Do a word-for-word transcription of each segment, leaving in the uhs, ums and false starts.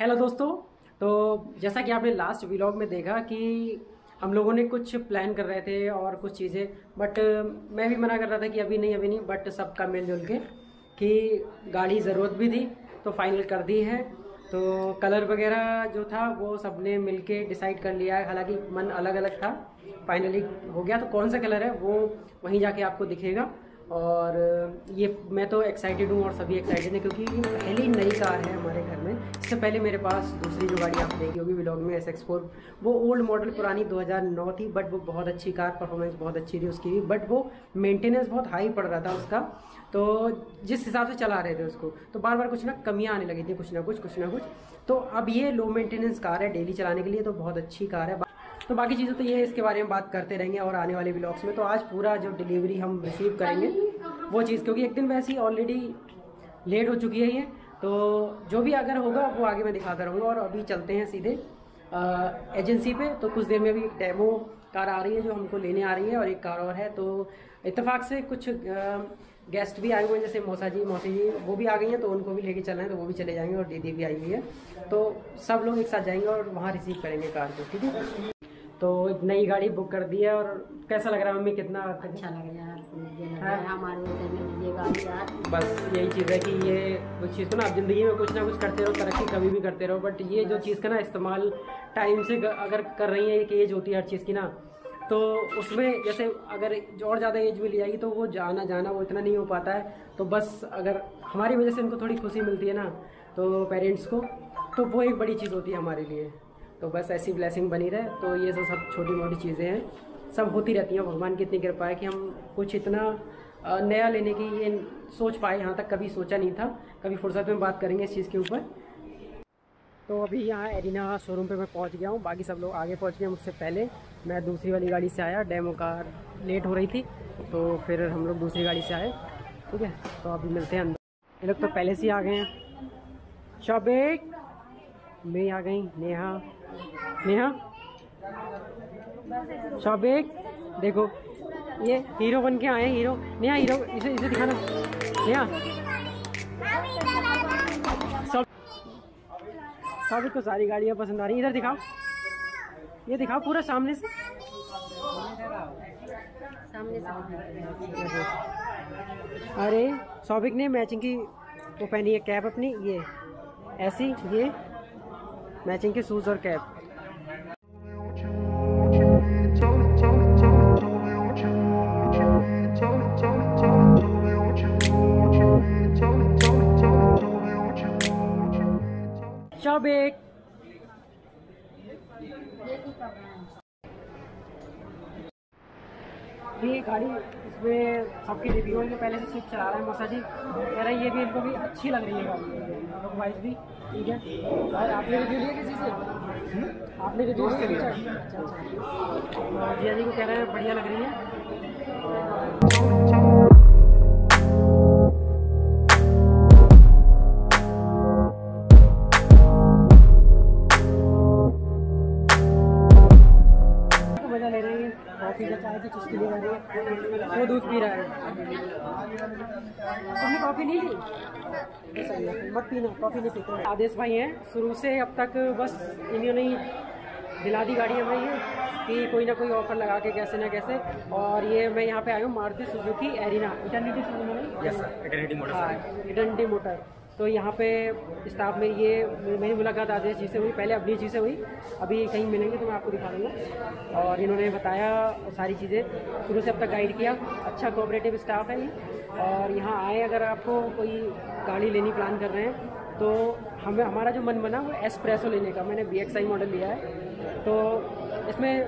Hello दोस्तों, तो जैसा कि आपने लास्ट व्लॉग में देखा कि हम लोगों ने कुछ प्लान कर रहे थे और कुछ चीज़ें, बट मैं भी मना कर रहा था कि अभी नहीं अभी नहीं, बट सबका मिलजुल के कि गाड़ी ज़रूरत भी थी तो फाइनल कर दी है। तो कलर वगैरह जो था वो सब ने मिल के डिसाइड कर लिया है, हालाँकि मन अलग अलग था, फाइनली हो गया। तो कौन सा कलर है वो वहीं जाके आपको दिखेगा, और ये मैं तो एक्साइटेड हूँ और सभी एक्साइटेड हैं क्योंकि पहली नई कार है हमारे घर में। इससे पहले मेरे पास दूसरी जो गाड़ी आप देखी होगी व्लॉग में, एस एक्स फोर, वो ओल्ड मॉडल पुरानी दो हज़ार नौ थी, बट वो बहुत अच्छी कार, परफॉर्मेंस बहुत अच्छी थी उसकी भी, बट वो मेंटेनेंस बहुत हाई पड़ रहा था उसका। तो जिस हिसाब से चला रहे थे उसको तो बार बार कुछ ना कमियाँ आने लगी थी, कुछ ना कुछ कुछ ना कुछ। तो अब ये लो मेंटेनेंस कार है डेली चलाने के लिए, तो बहुत अच्छी कार है। तो बाकी चीज़ें तो ये इसके बारे में बात करते रहेंगे और आने वाले व्लॉग्स में। तो आज पूरा जो डिलीवरी हम रिसीव करेंगे वो चीज़, क्योंकि एक दिन वैसे ही ऑलरेडी लेट हो चुकी है ये, तो जो भी अगर होगा वो आगे मैं दिखाता रहूँगा। और अभी चलते हैं सीधे आ, एजेंसी पे। तो कुछ देर में अभी डेमो कार आ रही है जो हमको लेने आ रही है, और एक कार और है। तो इत्तेफाक से कुछ आ, गेस्ट भी आए हुए हैं, जैसे मौसा जी मौसी जी वो भी आ गई हैं, तो उनको भी लेके चलना है तो वो भी चले जाएंगे, और दीदी भी आई हुई है, तो सब लोग एक साथ जाएंगे और वहाँ रिसीव करेंगे कार को, ठीक है। तो एक नई गाड़ी बुक कर दी है, और कैसा लग रहा है मम्मी? कितना अच्छा लग रहा है हमारे में ये गाड़ी यार। बस यही चीज़ है कि ये कुछ चीज़ तो ना, आप ज़िंदगी में कुछ ना कुछ करते रहो, तरक्की कभी भी करते रहो, बट ये जो चीज़ का ना इस्तेमाल टाइम से अगर कर रही है, कि एज होती है हर चीज़ की ना, तो उसमें जैसे अगर और ज़्यादा एज मिल जाएगी तो वो जाना जाना वो इतना नहीं हो पाता है। तो बस अगर हमारी वजह से उनको थोड़ी खुशी मिलती है ना, तो पेरेंट्स को, तो वो एक बड़ी चीज़ होती है हमारे लिए। तो बस ऐसी ब्लेसिंग बनी रहे। तो ये सब सब छोटी मोटी चीज़ें हैं, सब होती रहती हैं। भगवान की इतनी कृपा है कि हम कुछ इतना नया लेने की ये सोच पाए, यहाँ तक कभी सोचा नहीं था। कभी फुर्सत में बात करेंगे इस चीज़ के ऊपर। तो अभी यहाँ एरिना शोरूम पे मैं पहुँच गया हूँ, बाकी सब लोग आगे पहुँच गए मुझसे पहले। मैं दूसरी वाली गाड़ी से आया, डेमो कार लेट हो रही थी तो फिर हम लोग दूसरी गाड़ी से आए, ठीक है। तो अभी मिलते हैं अंदर। ये लोग तो पहले से ही आ गए हैं। शॉपिक मैं आ गई, नेहा नेहा शॉपिक देखो ये हीरो बन के आए हैं। हीरो नेहा, हीरो इसे इसे दिखाना नेहा। शॉपिक को सारी गाड़ियाँ पसंद आ रही। इधर दिखाओ, ये दिखाओ पूरा सामने से, सामने से। अरे शॉपिक ने मैचिंग की वो पहनी है कैप अपनी, ये ऐसी, ये मैचिंग के शूज और कैप। शॉपिक ये गाड़ी इसमें सबकी रिव्यू है, पहले से स्विफ्ट चला रहा है मौसा जी, कह रहा है ये भी इनको भी अच्छी लग रही है गाड़ी वाइज भी, ठीक है। और आपने रिव्यू लिया किसी से? आपने रिव्यू लिया? अच्छा अच्छा, जिया जी को कह रहे हैं बढ़िया लग रही है। वो दूध पी रहा है। तुमने कॉफ़ी नहीं ली? सही है, मत पीना, कॉफ़ी नहीं पीते। आदेश भाई हैं, शुरू से अब तक बस इन्होंने ही दिला दी गाड़ी हमारी कि कोई ना कोई ऑफर लगा के कैसे ना कैसे। और ये मैं यहाँ पे आया हूँ Maruti Suzuki Arena Eternity motor, हाँ इटर्निटी मोटर। तो यहाँ पे स्टाफ में ये मेरी मुलाकात आदेश जी से हुई, पहले अवनीश जी से हुई, अभी कहीं मिलेंगे तो मैं आपको दिखा दूँगा। और इन्होंने बताया सारी चीज़ें, शुरू से अब तक गाइड किया, अच्छा कोऑपरेटिव स्टाफ है ये। और यहाँ आए, अगर आपको कोई गाड़ी लेनी प्लान कर रहे हैं तो हमें हमारा जो मन बना वो एस-प्रेसो लेने का, मैंने वी एक्स मॉडल लिया है। तो इसमें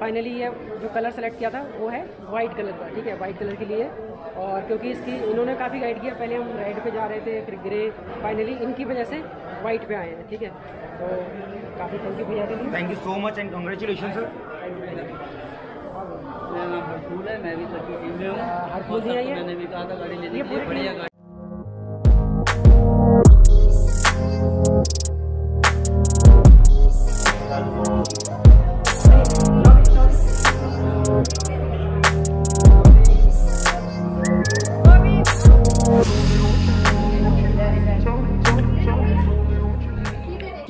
फाइनली ये जो कलर सेलेक्ट किया था वो है वाइट कलर का, ठीक है, वाइट कलर के लिए। और क्योंकि इसकी इन्होंने काफ़ी गाइड किया, पहले हम रेड पे जा रहे थे, फिर ग्रे, फाइनली इनकी वजह से वाइट पे आए हैं, ठीक है। तो काफ़ी थैंक यू भैया, thank you so much and congratulation sir. मेरा नाम हरफूल है, मैं भी सबकी टीम में हूँ। हरफूल जी आइए, मैंने भी कहा था गाड़ी लेने के लिए, बढ़िया गाड़ी।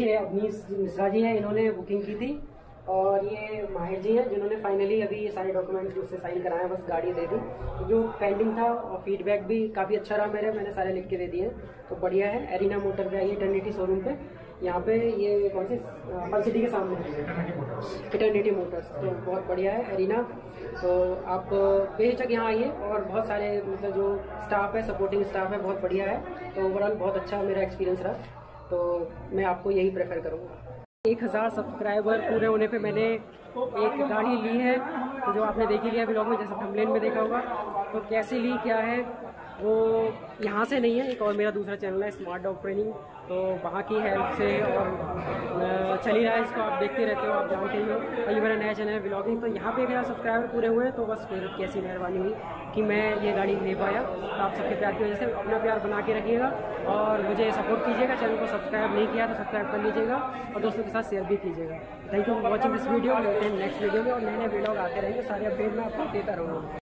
ये अवनीश मिश्रा जी हैं, इन्होंने बुकिंग की थी, और ये माहिर जी हैं जिन्होंने फाइनली अभी ये सारे डॉक्यूमेंट्स उससे साइन कराए हैं, बस गाड़ी दे दी। जो पेंडिंग था और फीडबैक भी काफ़ी अच्छा रहा मेरे, मैंने सारे लिख के दे दिए हैं, तो बढ़िया है। एरिना मोटर पे आई है, टर्निटी शोरूम पे, यहाँ पे ये कौन सी फन सिटी के सामने इटर्निटी मोटर्स, तो बहुत बढ़िया है एरिना। तो आप बेहिचक यहाँ आइए, और बहुत सारे मतलब जो स्टाफ है, सपोर्टिंग स्टाफ है, बहुत बढ़िया है। तो ओवरऑल बहुत अच्छा मेरा एक्सपीरियंस रहा, तो मैं आपको यही प्रेफर करूँगा। एक हज़ार सब्सक्राइबर पूरे होने पे मैंने एक गाड़ी ली है, जो आपने देखी लिया ब्लॉग में, जैसे थंबनेल में देखा होगा। तो कैसे ली, क्या है, वो यहाँ से नहीं है, एक और मेरा दूसरा चैनल है स्मार्ट डॉग ट्रेनिंग, तो वहाँ की हेल्प से और चली रहा है, इसको आप देखते रहते हो, आप जानते हो। और ये मेरा नया चैनल है ब्लॉगिंग, तो यहाँ पे एक हज़ार सब्सक्राइबर पूरे हुए, तो बस फिर कैसी मेहरबानी हुई कि मैं ये गाड़ी ले पाया। तो आप सबके प्यार की वजह से अपना प्यार बना के रखिएगा, और मुझे सपोर्ट कीजिएगा। चैनल को सब्सक्राइब नहीं किया तो सब्सक्राइब कर लीजिएगा, और दोस्तों के साथ शेयर भी कीजिएगा। Thank you for watching this video. मिलते हैं नेक्स्ट वीडियो में, और नए नए ब्लॉग आते रहेंगे, सारे अपडेट मैं आपको देता रहूँगा।